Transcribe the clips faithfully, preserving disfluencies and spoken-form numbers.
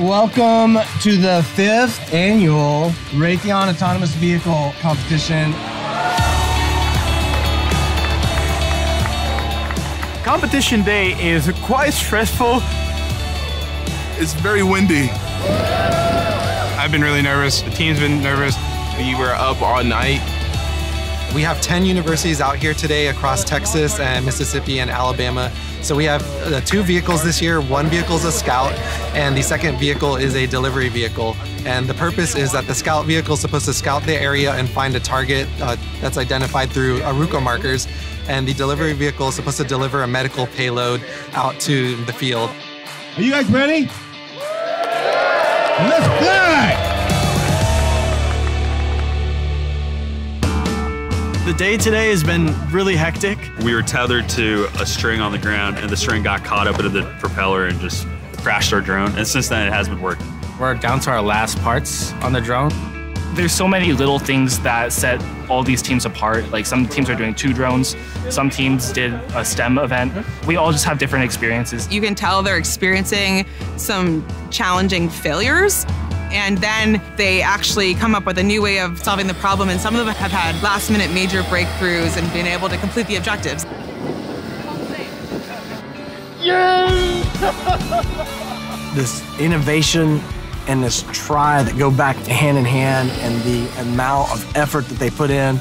Welcome to the fifth annual Raytheon Autonomous Vehicle Competition. Competition day is quite stressful. It's very windy. I've been really nervous. The team's been nervous. We were up all night. We have ten universities out here today across Texas and Mississippi and Alabama. So we have uh, two vehicles this year. One vehicle is a Scout, and the second vehicle is a delivery vehicle. And the purpose is that the Scout vehicle is supposed to scout the area and find a target uh, that's identified through Aruco markers. And the delivery vehicle is supposed to deliver a medical payload out to the field. Are you guys ready? Let's fly! The day today has been really hectic. We were tethered to a string on the ground, and the string got caught up into the propeller and just crashed our drone. And since then, it has been working. We're down to our last parts on the drone. There's so many little things that set all these teams apart. Like, some teams are doing two drones, some teams did a STEM event. We all just have different experiences. You can tell they're experiencing some challenging failures, and then they actually come up with a new way of solving the problem, and some of them have had last-minute major breakthroughs and been able to complete the objectives. Yay! This innovation and this try that go back hand in hand, and the amount of effort that they put in,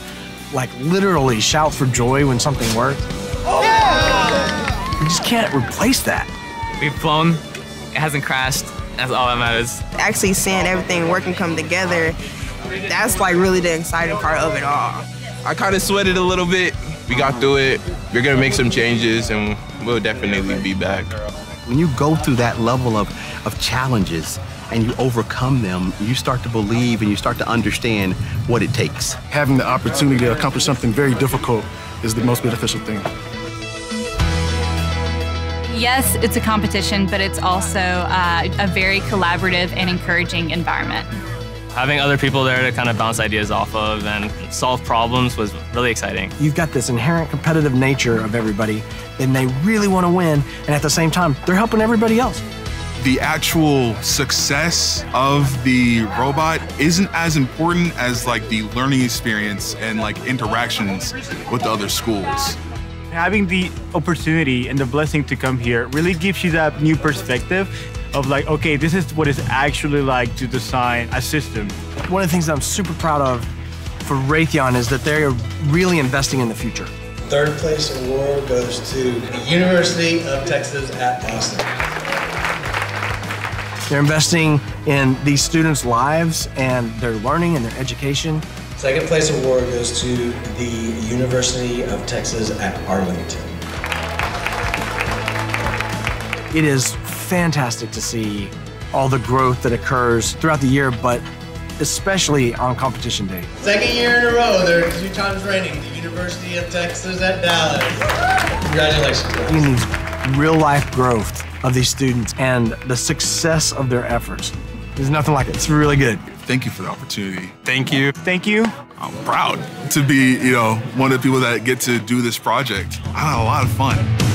like, literally shout for joy when something works. Oh, yeah! You just can't replace that. We've flown, it hasn't crashed. That's all that matters. Actually seeing everything working come together, that's like really the exciting part of it all. I kind of sweated a little bit. We got through it. We're going to make some changes, and we'll definitely be back. When you go through that level of, of challenges and you overcome them, you start to believe and you start to understand what it takes. Having the opportunity to accomplish something very difficult is the most beneficial thing. Yes, it's a competition, but it's also uh, a very collaborative and encouraging environment. Having other people there to kind of bounce ideas off of and solve problems was really exciting. You've got this inherent competitive nature of everybody, and they really want to win, and at the same time, they're helping everybody else. The actual success of the robot isn't as important as like the learning experience and like interactions with the other schools. Having the opportunity and the blessing to come here really gives you that new perspective of like, okay, this is what it's actually like to design a system. One of the things that I'm super proud of for Raytheon is that they're really investing in the future. Third place award goes to the University of Texas at Dallas. They're investing in these students' lives and their learning and their education. Second place award goes to the University of Texas at Arlington. It is fantastic to see all the growth that occurs throughout the year, but especially on competition day. Second year in a row, they're two times reigning the University of Texas at Dallas. Congratulations. It means real life growth of these students and the success of their efforts. There's nothing like it. It's really good. Thank you for the opportunity. Thank you. Thank you. I'm proud to be, you know, one of the people that get to do this project. I had a lot of fun.